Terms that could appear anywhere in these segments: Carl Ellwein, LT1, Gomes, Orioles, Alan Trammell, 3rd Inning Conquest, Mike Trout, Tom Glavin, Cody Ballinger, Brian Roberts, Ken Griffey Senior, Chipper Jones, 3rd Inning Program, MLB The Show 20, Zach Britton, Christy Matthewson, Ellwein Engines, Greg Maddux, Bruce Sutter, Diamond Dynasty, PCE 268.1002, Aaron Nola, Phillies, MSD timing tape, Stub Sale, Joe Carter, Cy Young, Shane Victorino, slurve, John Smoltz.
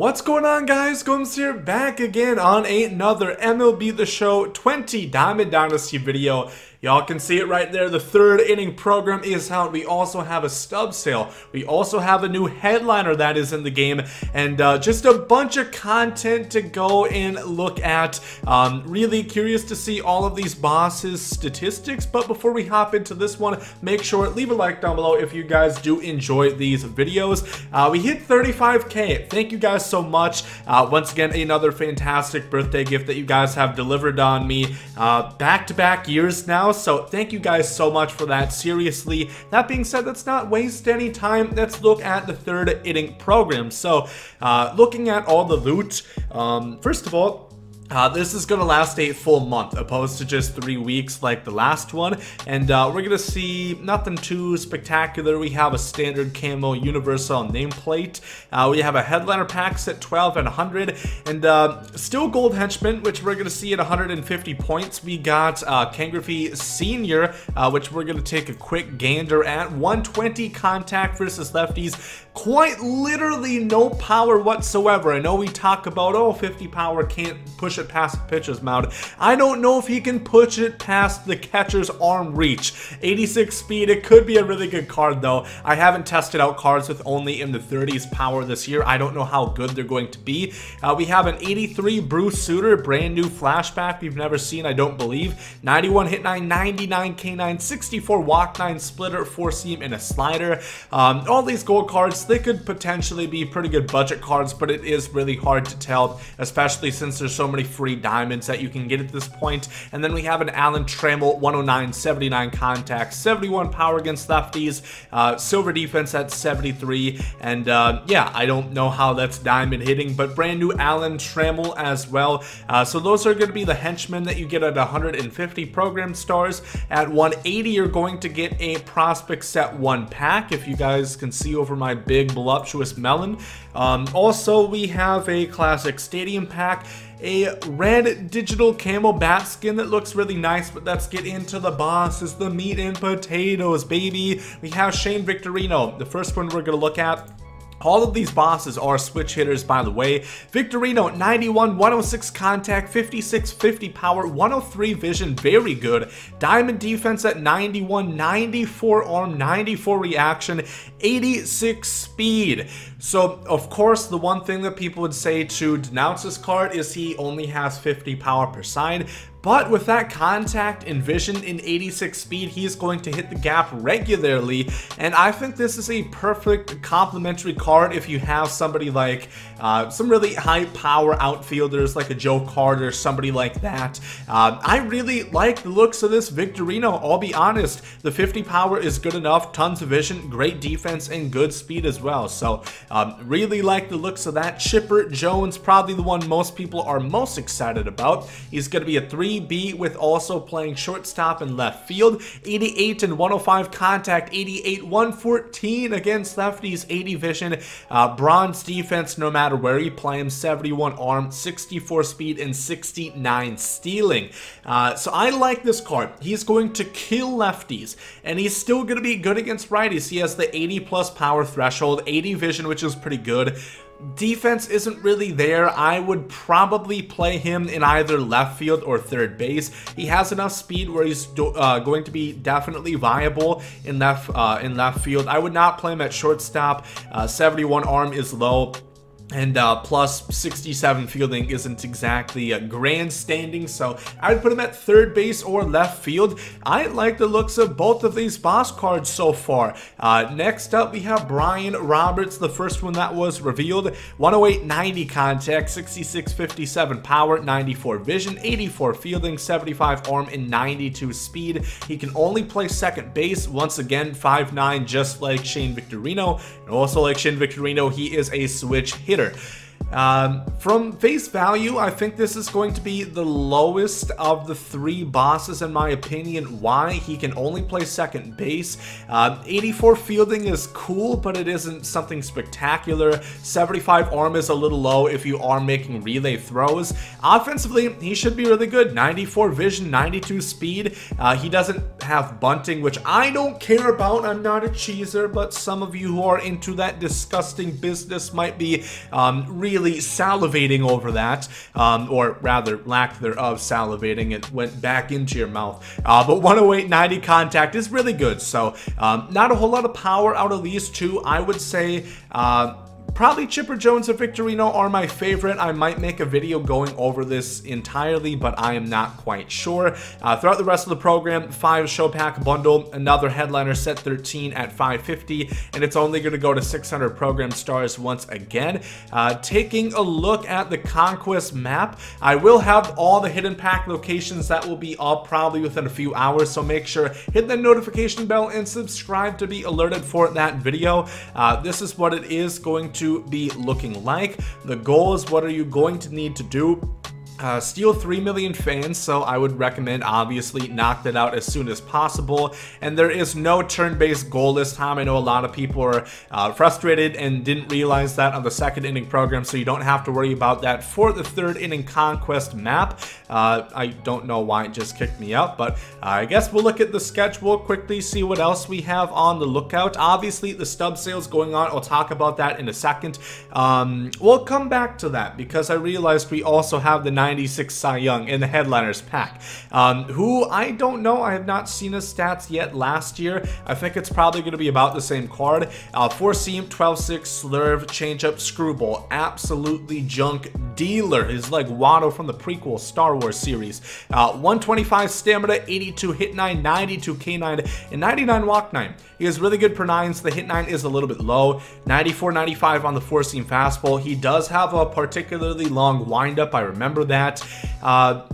What's going on, guys? Gomes here, back again on another MLB The Show 20 Diamond Dynasty video. Y'all can see it right there. The third inning program is out. We also have a stub sale. We also have a new headliner that is in the game, and just a bunch of content to go and look at. Really curious to see all of these bosses' statistics, but before we hop into this one, make sure leave a like down below if you guys do enjoy these videos. We hit 35K. Thank you guys so much. Once again, another fantastic birthday gift that you guys have delivered on me back-to-back years now, so thank you guys so much for that. Seriously, that being said, let's not waste any time. Let's look at the third inning program. So looking at all the loot, first of all, this is going to last a full month, opposed to just 3 weeks like the last one. And we're going to see nothing too spectacular. We have a standard camo universal nameplate. We have a headliner packs at 12 and 100. And still gold henchman, which we're going to see at 150 points. We got Ken Griffey Senior, which we're going to take a quick gander at. 120 contact versus lefties. Quite literally no power whatsoever. I know we talk about, oh, 50 power, can't push it past the pitcher's mound. I don't know if he can push it past the catcher's arm reach. 86 speed, it could be a really good card though. I haven't tested out cards with only in the 30s power this year. I don't know how good they're going to be. We have an 83 Bruce Sutter, brand new flashback we've never seen, I don't believe. 91 hit 9, 99 K9, 64 walk 9, splitter, 4 seam, and a slider. All these gold cards, they could potentially be pretty good budget cards, but it is really hard to tell, especially since there's so many free diamonds that you can get at this point. And then we have an Alan Trammell, 109, 79 contacts, 71 power against lefties, silver defense at 73, and yeah, I don't know how that's diamond hitting, but brand new Alan Trammell as well. So those are going to be the henchmen that you get at 150 program stars. At 180, you're going to get a prospect set 1 pack, if you guys can see over my big voluptuous melon. Also, we have a classic stadium pack, a red digital camo bat skin that looks really nice, but let's get into the bosses, the meat and potatoes, baby. We have Shane Victorino, the first one we're going to look at. All of these bosses are switch hitters, by the way. Victorino, 91, 106 contact, 56, 50 power, 103 vision, very good. Diamond defense at 91, 94 arm, 94 reaction, 86 speed. So, of course, the one thing that people would say to denounce this card is he only has 50 power per side. But with that contact and vision in 86 speed, he's going to hit the gap regularly. And I think this is a perfect complementary card if you have somebody like some really high power outfielders like a Joe Carter, somebody like that. I really like the looks of this Victorino, I'll be honest. The 50 power is good enough, tons of vision, great defense, and good speed as well. So really like the looks of that. Chipper Jones, probably the one most people are most excited about. He's going to be a 3B with also playing shortstop and left field. 88 and 105 contact, 88, 114 against lefties, 80 vision, bronze defense no matter where you play him, 71 arm, 64 speed, and 69 stealing. So I like this card. He's going to kill lefties, and he's still going to be good against righties. He has the 80 plus power threshold, 80 vision, which is pretty good. Defense isn't really there. I would probably play him in either left field or third base. He has enough speed where he's going to be definitely viable in left field. I would not play him at shortstop. 71 arm is low. And plus 67 fielding isn't exactly grandstanding, so I would put him at third base or left field. I like the looks of both of these boss cards so far. Next up, we have Brian Roberts, the first one that was revealed. 108, 90 contact, 66, 57 power, 94 vision, 84 fielding, 75 arm, and 92 speed. He can only play second base. Once again, 5'9", just like Shane Victorino. And also like Shane Victorino, he is a switch hitter. From face value, I think this is going to be the lowest of the three bosses in my opinion. Why? He can only play second base. 84 fielding is cool, but it isn't something spectacular. 75 arm is a little low if you are making relay throws. Offensively, he should be really good. 94 vision, 92 speed. He doesn't have bunting, which I don't care about. I'm not a cheeser, but some of you who are into that disgusting business might be really salivating over that, or rather lack thereof salivating. It went back into your mouth. But 108-90 contact is really good. So not a whole lot of power out of these two. I would say probably Chipper Jones and Victorino are my favorite. I might make a video going over this entirely, but I am not quite sure. Throughout the rest of the program, 5 show pack bundle, another headliner set 13 at 550, and it's only going to go to 600 program stars once again. Taking a look at the Conquest map, I will have all the hidden pack locations that will be up probably within a few hours, so make sure hit that notification bell and subscribe to be alerted for that video. This is what it is going to be looking like. The goal is, what are you going to need to do? Steal 3 million fans, so I would recommend obviously knock that out as soon as possible. And there is no turn-based goal this time. I know a lot of people are frustrated and didn't realize that on the second inning program, so you don't have to worry about that for the third inning Conquest map. I don't know why it just kicked me out, but I guess we'll look at the schedule quickly, see what else we have on the lookout. Obviously the stub sales going on, I'll talk about that in a second. We'll come back to that because I realized we also have the 96 Cy Young in the headliners pack, who I don't know. I have not seen his stats yet last year. I think it's probably going to be about the same card. 4-seam, 12-6, slurve, changeup, screwball, absolutely junk dealer. He's like Watto from the prequel Star Wars series. 125 stamina, 82 hit 9, 92 K9, and 99 walk 9. He is really good per 9s. The hit 9 is a little bit low. 94, 95 on the 4-seam fastball. He does have a particularly long windup. I remember that.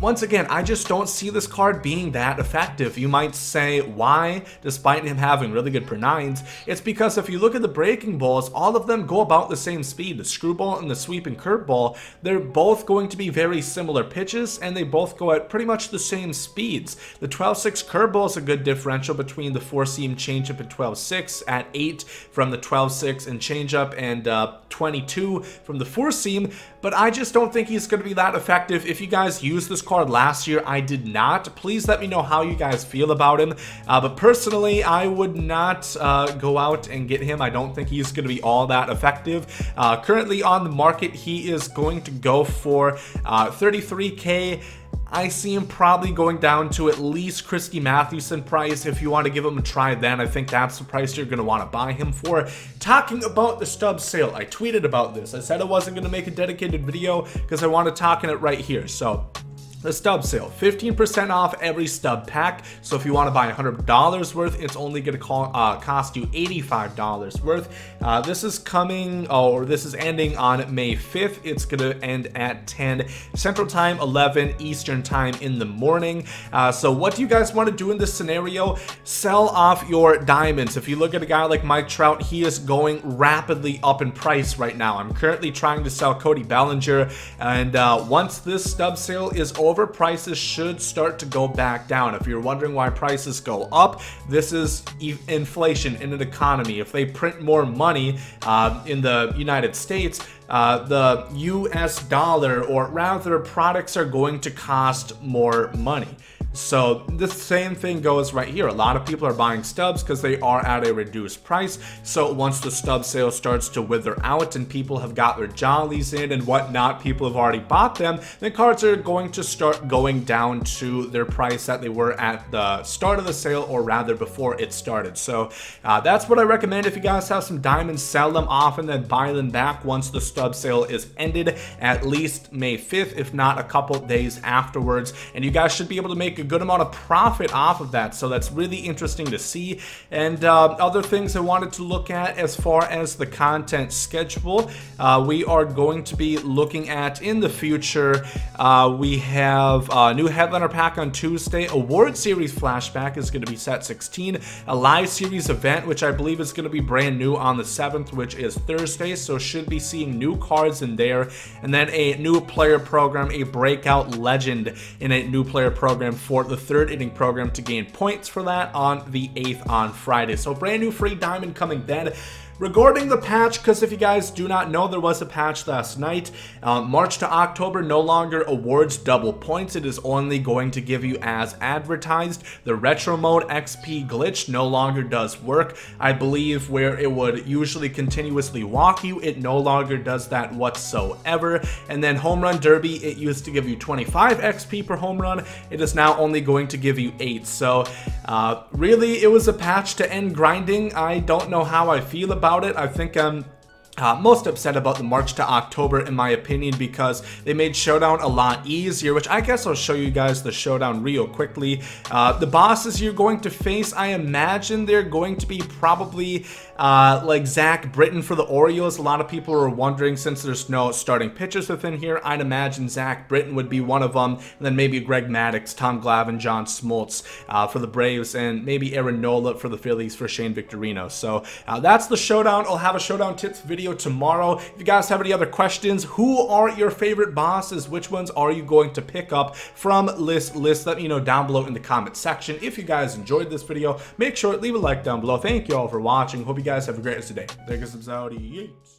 Once again, I just don't see this card being that effective. You might say, why, despite him having really good per 9s? It's because if you look at the breaking balls, all of them go about the same speed. The screwball and the sweep and curveball, they're both going to be very similar pitches, and they both go at pretty much the same speeds. The 12-6 curveball is a good differential between the 4-seam, changeup, and 12-6 at 8 from the 12-6 and changeup, and 22 from the 4-seam, but I just don't think he's going to be that effective. If you guys used this card last year, I did not. Please let me know how you guys feel about him. But personally, I would not go out and get him. I don't think he's going to be all that effective. Currently on the market, he is going to go for 33K. I see him probably going down to at least Christy Matthewson price. If you want to give him a try, then I think that's the price you're going to want to buy him for. Talking about the stub sale, I tweeted about this. I said I wasn't going to make a dedicated video because I want to talk on it right here. So the stub sale, 15% off every stub pack. So if you want to buy $100 worth, it's only going to cost you $85 worth. This is coming, or this is ending on May 5th. It's going to end at 10 Central Time, 11 Eastern Time in the morning. So what do you guys want to do in this scenario? Sell off your diamonds. If you look at a guy like Mike Trout, he is going rapidly up in price right now. I'm currently trying to sell Cody Ballinger, and once this stub sale is over, prices should start to go back down. If you're wondering why prices go up, this is inflation in an economy. If they print more money in the United States, the US dollar, or rather products, are going to cost more money. So the same thing goes right here. A lot of people are buying stubs because they are at a reduced price. So once the stub sale starts to wither out and people have got their jollies in and whatnot, people have already bought them, then cards are going to start going down to their price that they were at the start of the sale, or rather before it started. So that's what I recommend. If you guys have some diamonds, sell them off and then buy them back once the stub sale is ended, at least May 5th, if not a couple days afterwards. And you guys should be able to make a good amount of profit off of that, so that's really interesting to see. And other things I wanted to look at as far as the content schedule, we are going to be looking at in the future, we have a new headliner pack on Tuesday. Award series flashback is going to be set 16, a live series event, which I believe is going to be brand new on the 7th, which is Thursday, so should be seeing new cards in there. And then a new player program, a breakout legend in a new player program for the third inning program to gain points for that on the 8th on Friday. So brand new free diamond coming then. Regarding the patch, because if you guys do not know, there was a patch last night. March to October no longer awards double points. It is only going to give you as advertised. The retro mode XP glitch no longer does work. I believe where it would usually continuously walk you, it no longer does that whatsoever. And then home run derby, it used to give you 25 XP per home run. It is now only going to give you 8. So really, it was a patch to end grinding. I don't know how I feel about it. I think I'm most upset about the March to October, in my opinion, because they made Showdown a lot easier, which I guess I'll show you guys the Showdown real quickly. The bosses you're going to face, I imagine they're going to be probably like Zach Britton for the Orioles. A lot of people are wondering, since there's no starting pitchers within here, I'd imagine Zach Britton would be one of them, and then maybe Greg Maddux, Tom Glavin, John Smoltz for the Braves, and maybe Aaron Nola for the Phillies for Shane Victorino. So that's the Showdown. I'll have a Showdown tips video tomorrow. If you guys have any other questions, who are your favorite bosses? Which ones are you going to pick up from list? Let me know down below in the comment section. If you guys enjoyed this video, make sure to leave a like down below. Thank you all for watching. Hope you guys have a great rest of the day. Thank you, subscribe.